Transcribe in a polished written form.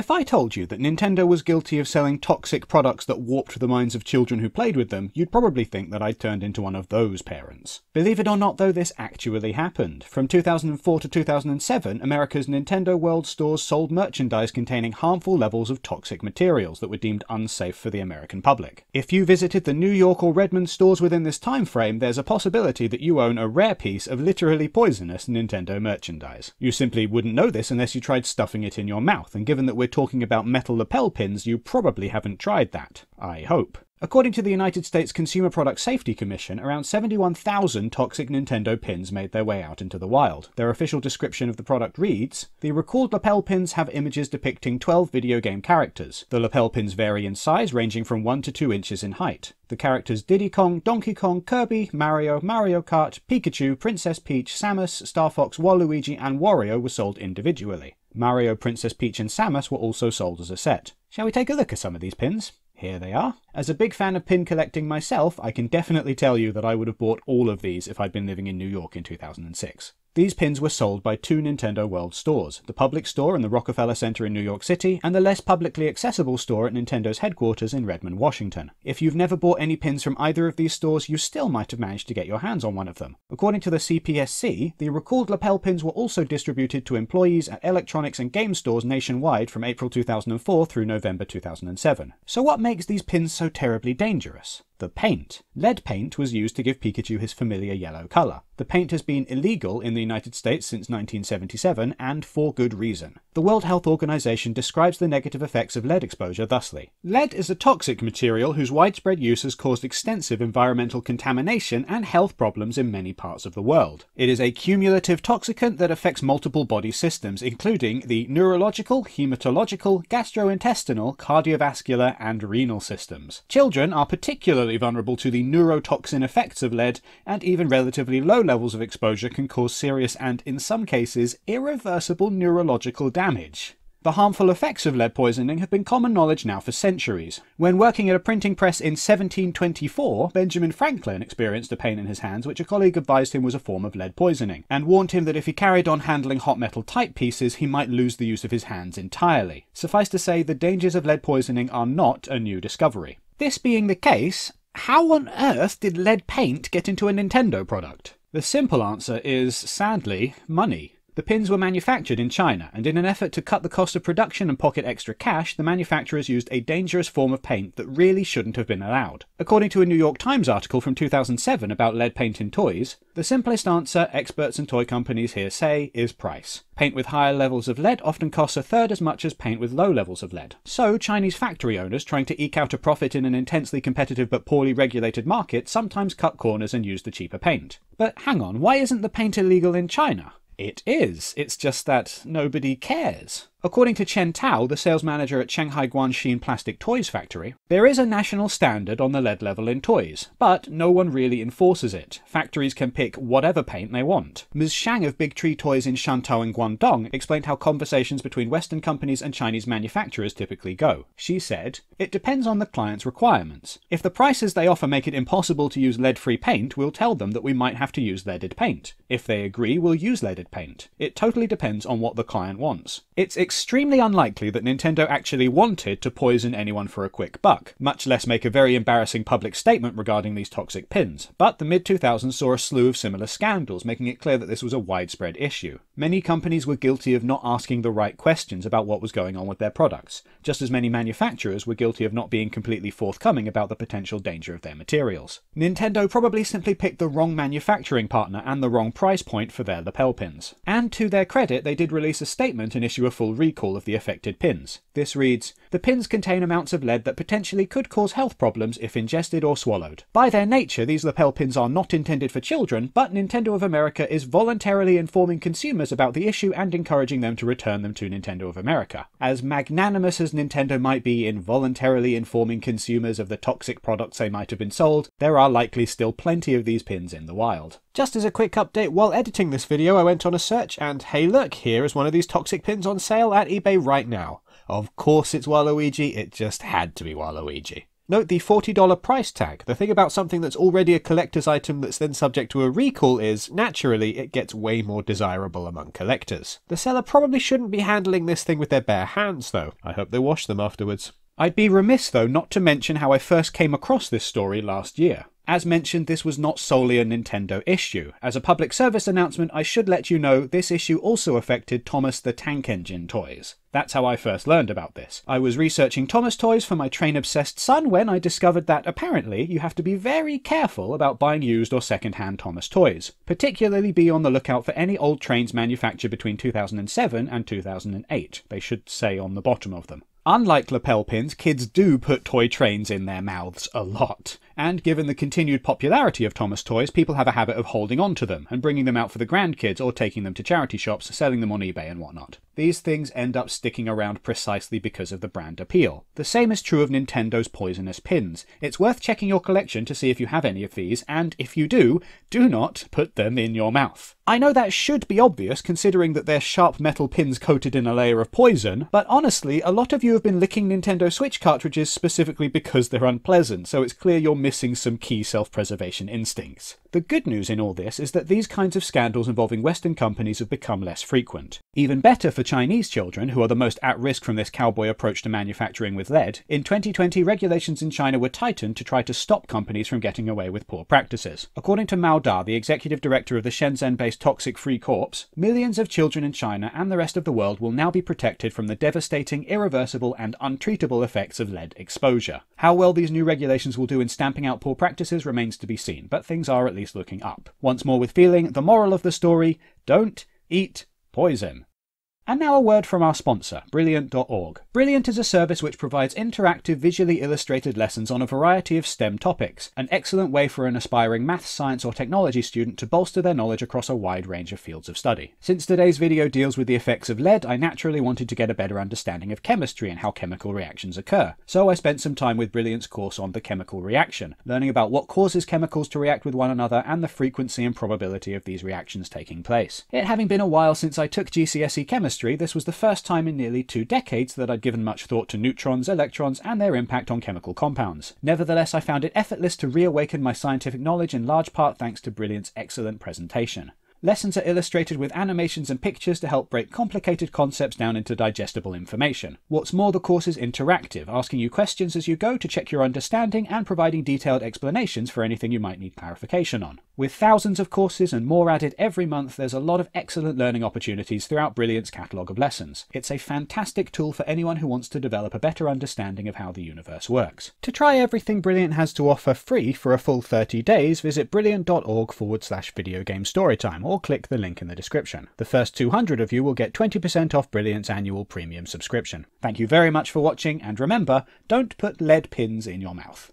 If I told you that Nintendo was guilty of selling toxic products that warped the minds of children who played with them, you'd probably think that I'd turned into one of those parents. Believe it or not though, this actually happened. From 2004 to 2007, America's Nintendo World stores sold merchandise containing harmful levels of toxic materials that were deemed unsafe for the American public. If you visited the New York or Redmond stores within this time frame, there's a possibility that you own a rare piece of literally poisonous Nintendo merchandise. You simply wouldn't know this unless you tried stuffing it in your mouth, and given that we're talking about metal lapel pins, you probably haven't tried that. I hope. According to the United States Consumer Product Safety Commission, around 71,000 toxic Nintendo pins made their way out into the wild. Their official description of the product reads, "The recalled lapel pins have images depicting 12 video game characters. The lapel pins vary in size, ranging from 1 to 2 inches in height. The characters Diddy Kong, Donkey Kong, Kirby, Mario, Mario Kart, Pikachu, Princess Peach, Samus, Star Fox, Waluigi, and Wario were sold individually. Mario, Princess Peach, and Samus were also sold as a set." Shall we take a look at some of these pins? Here they are. As a big fan of pin collecting myself, I can definitely tell you that I would have bought all of these if I'd been living in New York in 2006. These pins were sold by two Nintendo World stores, the Public Store in the Rockefeller Center in New York City, and the less publicly accessible store at Nintendo's headquarters in Redmond, Washington. If you've never bought any pins from either of these stores, you still might have managed to get your hands on one of them. According to the CPSC, the recalled lapel pins were also distributed to employees at electronics and game stores nationwide from April 2004 through November 2007. So what makes these pins so terribly dangerous? The paint. Lead paint was used to give Pikachu his familiar yellow colour. The paint has been illegal in the United States since 1977, and for good reason. The World Health Organization describes the negative effects of lead exposure thusly. Lead is a toxic material whose widespread use has caused extensive environmental contamination and health problems in many parts of the world. It is a cumulative toxicant that affects multiple body systems, including the neurological, hematological, gastrointestinal, cardiovascular, and renal systems. Children are particularly vulnerable to the neurotoxin effects of lead, and even relatively low levels of exposure can cause serious and, in some cases, irreversible neurological damage. The harmful effects of lead poisoning have been common knowledge now for centuries. When working at a printing press in 1724, Benjamin Franklin experienced a pain in his hands which a colleague advised him was a form of lead poisoning, and warned him that if he carried on handling hot metal typepieces, he might lose the use of his hands entirely. Suffice to say, the dangers of lead poisoning are not a new discovery. This being the case, how on earth did lead paint get into a Nintendo product? The simple answer is, sadly, money. The pins were manufactured in China, and in an effort to cut the cost of production and pocket extra cash, the manufacturers used a dangerous form of paint that really shouldn't have been allowed. According to a New York Times article from 2007 about lead paint in toys, the simplest answer, experts and toy companies here say, is price. Paint with higher levels of lead often costs a third as much as paint with low levels of lead. So, Chinese factory owners trying to eke out a profit in an intensely competitive but poorly regulated market sometimes cut corners and use the cheaper paint. But hang on, why isn't the paint illegal in China? It is. It's just that nobody cares. According to Chen Tao, the sales manager at Shanghai Guangxin Plastic Toys factory, there is a national standard on the lead level in toys, but no one really enforces it. Factories can pick whatever paint they want. Ms. Shang of Big Tree Toys in Shantou in Guangdong explained how conversations between Western companies and Chinese manufacturers typically go. She said, "It depends on the client's requirements. If the prices they offer make it impossible to use lead-free paint, we'll tell them that we might have to use leaded paint. If they agree, we'll use leaded paint. It totally depends on what the client wants." It's extremely unlikely that Nintendo actually wanted to poison anyone for a quick buck, much less make a very embarrassing public statement regarding these toxic pins, but the mid-2000s saw a slew of similar scandals, making it clear that this was a widespread issue. Many companies were guilty of not asking the right questions about what was going on with their products, just as many manufacturers were guilty of not being completely forthcoming about the potential danger of their materials. Nintendo probably simply picked the wrong manufacturing partner and the wrong price point for their lapel pins. And to their credit, they did release a statement and issue a full recall of the affected pins. This reads, "The pins contain amounts of lead that potentially could cause health problems if ingested or swallowed. By their nature, these lapel pins are not intended for children, but Nintendo of America is voluntarily informing consumers about the issue and encouraging them to return them to Nintendo of America." As magnanimous as Nintendo might be in voluntarily informing consumers of the toxic products they might have been sold, there are likely still plenty of these pins in the wild. Just as a quick update, while editing this video, I went on a search and, hey look, here is one of these toxic pins on sale at eBay right now. Of course it's Waluigi, it just had to be Waluigi. Note the $40 price tag. The thing about something that's already a collector's item that's then subject to a recall is, naturally, it gets way more desirable among collectors. The seller probably shouldn't be handling this thing with their bare hands, though. I hope they wash them afterwards. I'd be remiss, though, not to mention how I first came across this story last year. As mentioned, this was not solely a Nintendo issue. As a public service announcement, I should let you know this issue also affected Thomas the Tank Engine toys. That's how I first learned about this. I was researching Thomas toys for my train-obsessed son when I discovered that, apparently, you have to be very careful about buying used or second-hand Thomas toys. Particularly be on the lookout for any old trains manufactured between 2007 and 2008. They should say on the bottom of them. Unlike lapel pins, kids do put toy trains in their mouths a lot. And given the continued popularity of Thomas toys, people have a habit of holding on to them and bringing them out for the grandkids or taking them to charity shops, selling them on eBay and whatnot. These things end up sticking around precisely because of the brand appeal. The same is true of Nintendo's poisonous pins. It's worth checking your collection to see if you have any of these, and if you do, do not put them in your mouth. I know that should be obvious considering that they're sharp metal pins coated in a layer of poison, but honestly, a lot of you have been licking Nintendo Switch cartridges specifically because they're unpleasant, so it's clear you're missing some key self-preservation instincts. The good news in all this is that these kinds of scandals involving Western companies have become less frequent. Even better for Chinese children, who are the most at risk from this cowboy approach to manufacturing with lead, in 2020 regulations in China were tightened to try to stop companies from getting away with poor practices. According to Mao Da, the executive director of the Shenzhen-based Toxic Free Corps, millions of children in China and the rest of the world will now be protected from the devastating, irreversible and untreatable effects of lead exposure. How well these new regulations will do in stamping out poor practices remains to be seen, but things are at least looking up. Once more with feeling, the moral of the story, don't eat poison. And now a word from our sponsor, Brilliant.org. Brilliant is a service which provides interactive, visually illustrated lessons on a variety of STEM topics, an excellent way for an aspiring maths, science, or technology student to bolster their knowledge across a wide range of fields of study. Since today's video deals with the effects of lead, I naturally wanted to get a better understanding of chemistry and how chemical reactions occur. So I spent some time with Brilliant's course on the chemical reaction, learning about what causes chemicals to react with one another and the frequency and probability of these reactions taking place. It having been a while since I took GCSE chemistry, this was the first time in nearly 2 decades that I'd given much thought to neutrons, electrons, and their impact on chemical compounds. Nevertheless, I found it effortless to reawaken my scientific knowledge in large part thanks to Brilliant's excellent presentation. Lessons are illustrated with animations and pictures to help break complicated concepts down into digestible information. What's more, the course is interactive, asking you questions as you go to check your understanding and providing detailed explanations for anything you might need clarification on. With thousands of courses and more added every month, there's a lot of excellent learning opportunities throughout Brilliant's catalogue of lessons. It's a fantastic tool for anyone who wants to develop a better understanding of how the universe works. To try everything Brilliant has to offer free for a full 30 days, visit brilliant.org/videogamestorytime. Or click the link in the description. The first 200 of you will get 20% off Brilliant's annual premium subscription. Thank you very much for watching, and remember, don't put lead pins in your mouth.